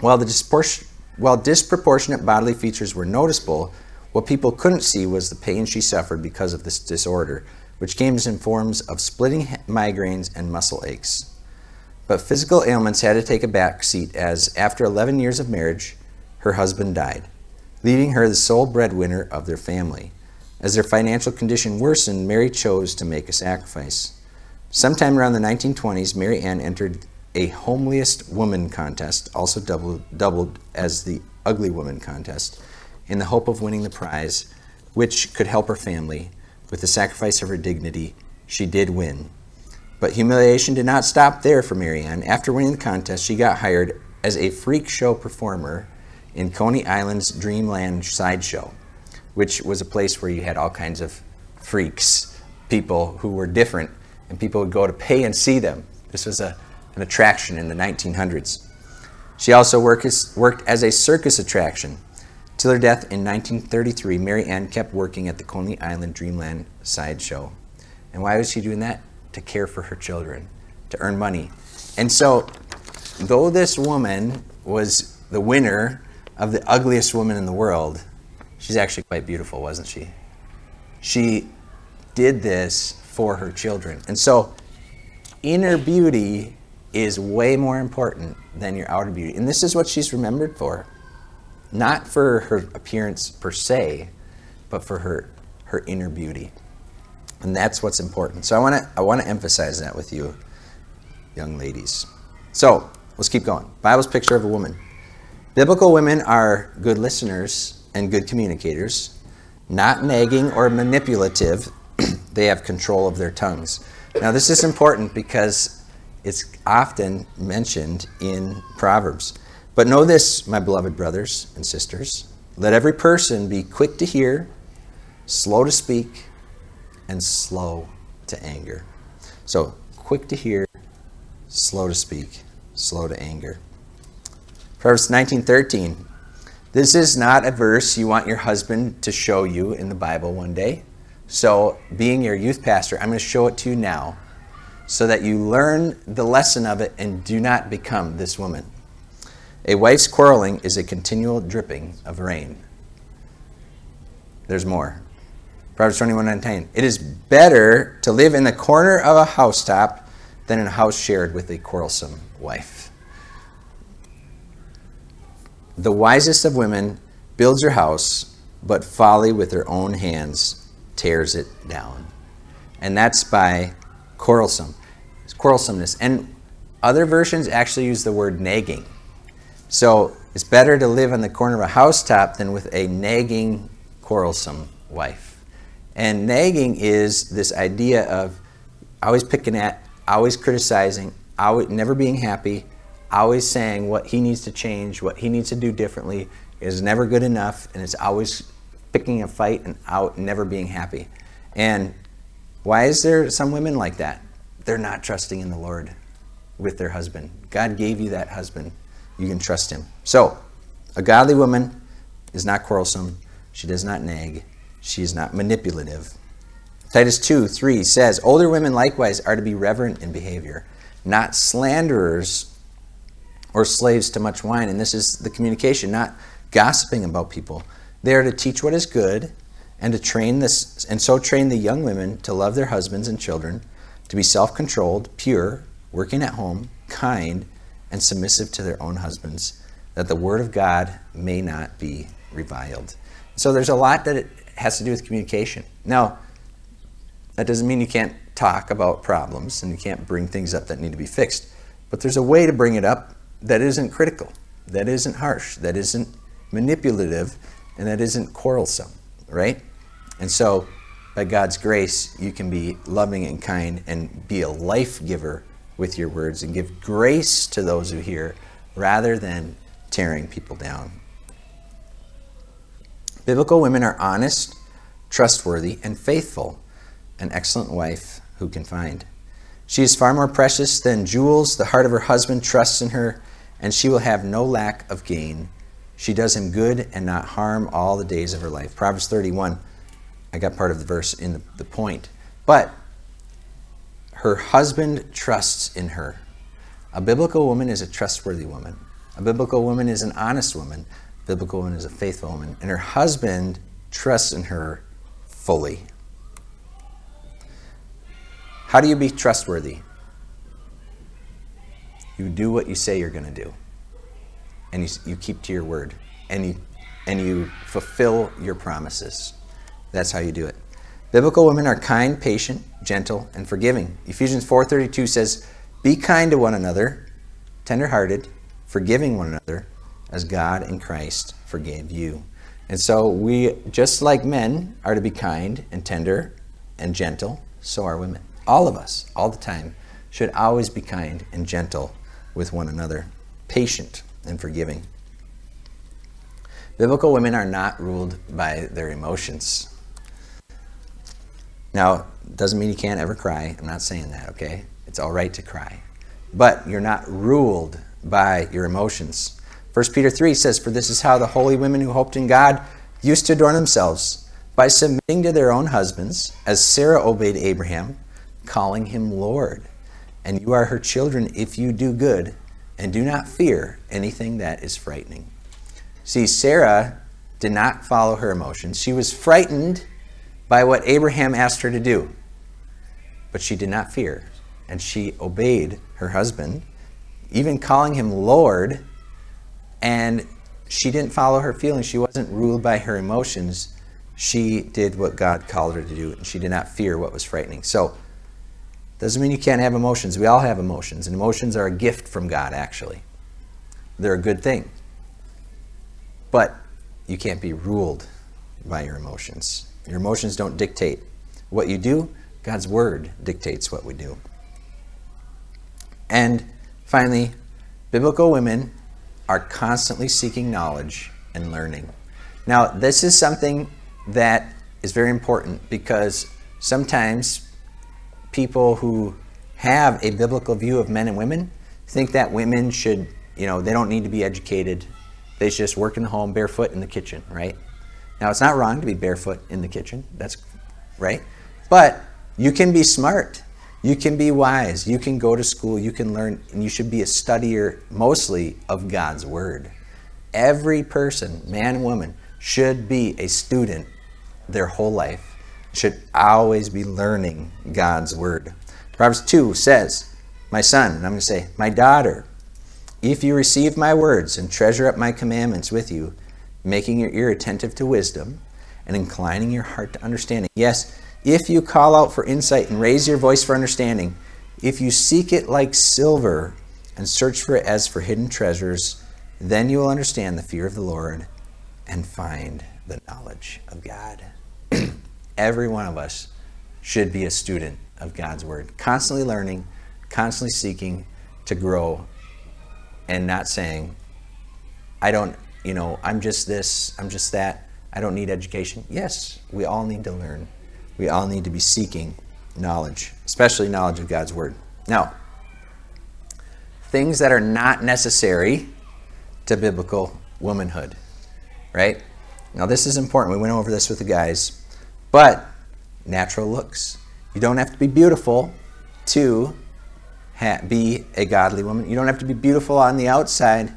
while the dispor- while disproportionate bodily features were noticeable, what people couldn't see was the pain she suffered because of this disorder, which came in forms of splitting migraines and muscle aches. But physical ailments had to take a back seat, as after eleven years of marriage, her husband died, leaving her the sole breadwinner of their family. As their financial condition worsened, Mary chose to make a sacrifice. Sometime around the nineteen twenties, Mary Ann entered a homeliest woman contest, also doubled, doubled as the ugly woman contest, in the hope of winning the prize, which could help her family. With the sacrifice of her dignity, she did win. But humiliation did not stop there for Mary Ann. After winning the contest, she got hired as a freak show performer in Coney Island's Dreamland Sideshow, which was a place where you had all kinds of freaks, people who were different, and people would go to pay and see them. This was a, an attraction in the nineteen hundreds. She also worked as, worked as a circus attraction. Till her death in nineteen thirty-three, Mary Ann kept working at the Coney Island Dreamland Sideshow. And why was she doing that? To care for her children, to earn money. And so, though this woman was the winner of the ugliest woman in the world, she's actually quite beautiful, wasn't she? She did this for her children. And so, inner beauty is way more important than your outer beauty. And this is what she's remembered for. Not for her appearance per se, but for her, her inner beauty. And that's what's important. So I want to I want to emphasize that with you, young ladies. So let's keep going. Bible's picture of a woman. Biblical women are good listeners and good communicators, not nagging or manipulative. They have control of their tongues. Now this is important because it's often mentioned in Proverbs. But know this, my beloved brothers and sisters, let every person be quick to hear, slow to speak, and slow to anger. So quick to hear, slow to speak, slow to anger. Proverbs nineteen thirteen. This is not a verse you want your husband to show you in the Bible one day. So being your youth pastor, I'm going to show it to you now so that you learn the lesson of it and do not become this woman. A wife's quarreling is a continual dripping of rain. There's more. Proverbs twenty-one nineteen. It is better to live in the corner of a housetop than in a house shared with a quarrelsome wife. The wisest of women builds her house, but folly with her own hands tears it down. And that's by quarrelsome. It's quarrelsomeness. And other versions actually use the word nagging. So it's better to live on the corner of a housetop than with a nagging, quarrelsome wife. And nagging is this idea of always picking at, always criticizing, always, never being happy, always saying what he needs to change, what he needs to do differently is never good enough, and it's always picking a fight and out, never being happy. And why is there some women like that? They're not trusting in the Lord with their husband. God gave you that husband. You can trust him. So, a godly woman is not quarrelsome. She does not nag. She is not manipulative. Titus two three says, older women likewise are to be reverent in behavior, not slanderers or slaves to much wine. And this is the communication, not gossiping about people. They are to teach what is good and to train this, and so train the young women to love their husbands and children, to be self-controlled, pure, working at home, kind, and submissive to their own husbands, that the word of God may not be reviled. So there's a lot that it has to do with communication. Now, that doesn't mean you can't talk about problems and you can't bring things up that need to be fixed, but there's a way to bring it up that isn't critical, that isn't harsh, that isn't manipulative, and that isn't quarrelsome, right? And so by God's grace, you can be loving and kind and be a life giver with your words and give grace to those who hear rather than tearing people down. Biblical women are honest, trustworthy, and faithful, an excellent wife who can find. She is far more precious than jewels. The heart of her husband trusts in her, and she will have no lack of gain. She does him good and not harm all the days of her life. Proverbs thirty-one, I got part of the verse in the, the point, but her husband trusts in her. A biblical woman is a trustworthy woman. A biblical woman is an honest woman. A biblical woman is a faithful woman. And her husband trusts in her fully. How do you be trustworthy? You do what you say you're going to do. And you, you keep to your word. And you, and you fulfill your promises. That's how you do it. Biblical women are kind, patient, gentle, and forgiving. Ephesians four thirty-two says, be kind to one another, tenderhearted, forgiving one another, as God in Christ forgave you. And so we, just like men, are to be kind and tender and gentle, so are women. All of us, all the time, should always be kind and gentle with one another, patient and forgiving. Biblical women are not ruled by their emotions. Now, doesn't mean you can't ever cry. I'm not saying that, okay? It's all right to cry. But you're not ruled by your emotions. First Peter three says, "For this is how the holy women who hoped in God used to adorn themselves, by submitting to their own husbands, as Sarah obeyed Abraham, calling him Lord. And you are her children if you do good and do not fear anything that is frightening." See, Sarah did not follow her emotions. She was frightened by what Abraham asked her to do, but she did not fear, and she obeyed her husband, even calling him Lord, and she didn't follow her feelings. She wasn't ruled by her emotions. She did what God called her to do, and she did not fear what was frightening. So, doesn't mean you can't have emotions. We all have emotions, and emotions are a gift from God, actually. They're a good thing. But you can't be ruled by your emotions. Your emotions don't dictate what you do. God's word dictates what we do. And finally, biblical women are constantly seeking knowledge and learning. Now, this is something that is very important, because sometimes people who have a biblical view of men and women think that women should, you know, they don't need to be educated. They should just work in the home barefoot in the kitchen, right? Now, it's not wrong to be barefoot in the kitchen. That's right. But you can be smart. You can be wise. You can go to school. You can learn. And you should be a studier, mostly, of God's word. Every person, man and woman, should be a student their whole life. Should always be learning God's word. Proverbs two says, "My son," and I'm going to say, "My daughter, if you receive my words and treasure up my commandments with you, making your ear attentive to wisdom and inclining your heart to understanding. Yes, if you call out for insight and raise your voice for understanding, if you seek it like silver and search for it as for hidden treasures, then you will understand the fear of the Lord and find the knowledge of God." Every one of us should be a student of God's word, constantly learning, constantly seeking to grow, and not saying, I don't, you know, I'm just this, I'm just that, I don't need education. Yes, we all need to learn. We all need to be seeking knowledge, especially knowledge of God's word. Now, things that are not necessary to biblical womanhood, right? Now, this is important. We went over this with the guys. But natural looks. You don't have to be beautiful to ha be a godly woman. You don't have to be beautiful on the outside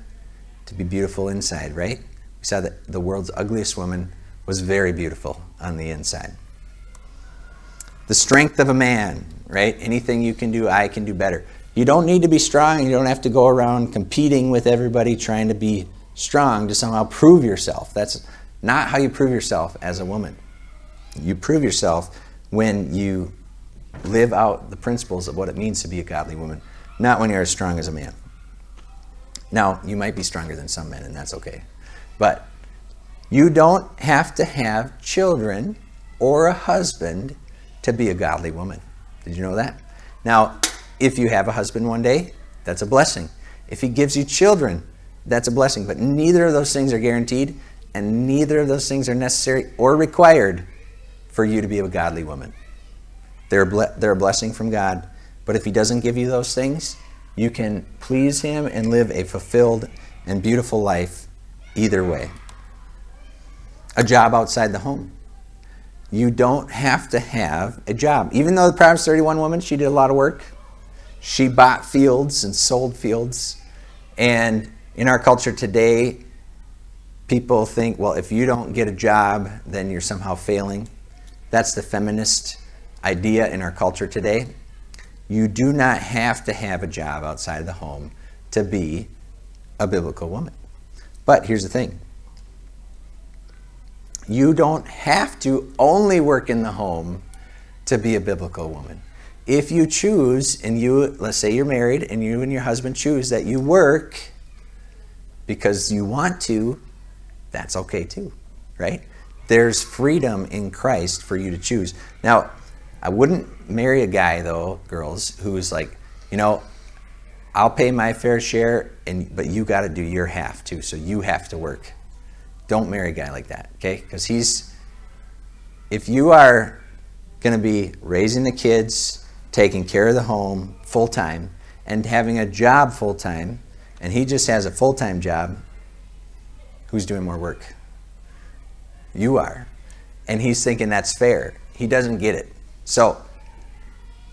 to be beautiful inside, right? We saw that the world's ugliest woman was very beautiful on the inside. The strength of a man, right? Anything you can do, I can do better. You don't need to be strong. You don't have to go around competing with everybody trying to be strong to somehow prove yourself. That's not how you prove yourself as a woman. You prove yourself when you live out the principles of what it means to be a godly woman, not when you're as strong as a man. Now, you might be stronger than some men, and that's okay. But you don't have to have children or a husband to be a godly woman. Did you know that? Now, if you have a husband one day, that's a blessing. If he gives you children, that's a blessing. But neither of those things are guaranteed, and neither of those things are necessary or required for you to be a godly woman. They're a, they're a blessing from God, but if he doesn't give you those things, you can please him and live a fulfilled and beautiful life either way. A job outside the home. You don't have to have a job. Even though the Proverbs thirty-one woman, she did a lot of work. She bought fields and sold fields. And in our culture today, people think, well, if you don't get a job, then you're somehow failing. That's the feminist idea in our culture today. You do not have to have a job outside of the home to be a biblical woman. But here's the thing. You don't have to only work in the home to be a biblical woman. If you choose, and you, let's say you're married, and you and your husband choose that you work because you want to, that's okay too, right? There's freedom in Christ for you to choose. Now, I wouldn't marry a guy, though, girls, who's like, you know, I'll pay my fair share, and but you got to do your half, too, so you have to work. Don't marry a guy like that, okay? Because he's, if you are going to be raising the kids, taking care of the home full-time, and having a job full-time, and he just has a full-time job, Who's doing more work? You are. And he's thinking that's fair. He doesn't get it. So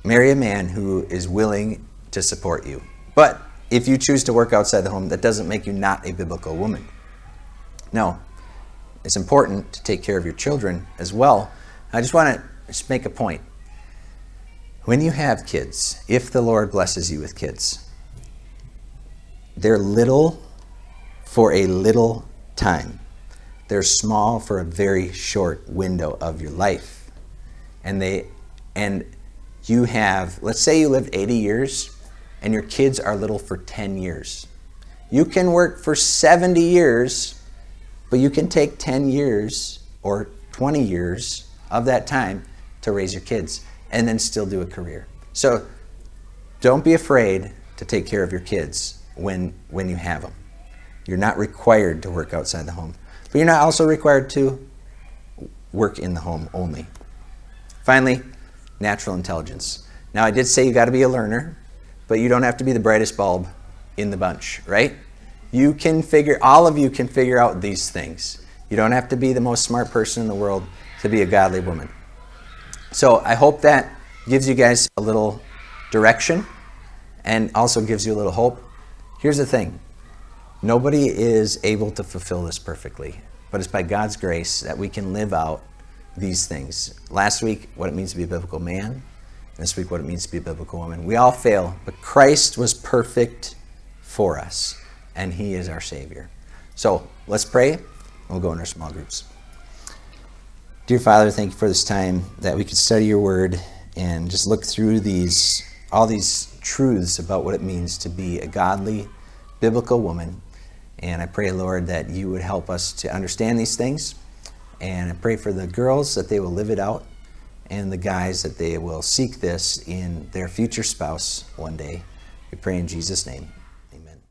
marry a man who is willing to support you. But if you choose to work outside the home, that doesn't make you not a biblical woman. No, it's important to take care of your children as well. I just want to just make a point. When you have kids, if the Lord blesses you with kids, they're little for a little time. They're small for a very short window of your life. And they, and you have, let's say you lived eighty years and your kids are little for ten years. You can work for seventy years, but you can take ten years or twenty years of that time to raise your kids and then still do a career. So don't be afraid to take care of your kids when, when you have them. You're not required to work outside the home, but you're not also required to work in the home only. Finally, natural intelligence. Now, I did say you got to be a learner, but you don't have to be the brightest bulb in the bunch, right? You can figure, all of you can figure out these things. You don't have to be the most smart person in the world to be a godly woman. So I hope that gives you guys a little direction and also gives you a little hope. Here's the thing. Nobody is able to fulfill this perfectly, but it's by God's grace that we can live out these things. Last week, what it means to be a biblical man. This week, what it means to be a biblical woman. We all fail, but Christ was perfect for us, and he is our Savior. So let's pray, and we'll go in our small groups. Dear Father, thank you for this time that we could study your word and just look through these, all these truths about what it means to be a godly, biblical woman. And I pray, Lord, that you would help us to understand these things. And I pray for the girls that they will live it out, and the guys that they will seek this in their future spouse one day. We pray in Jesus' name. Amen.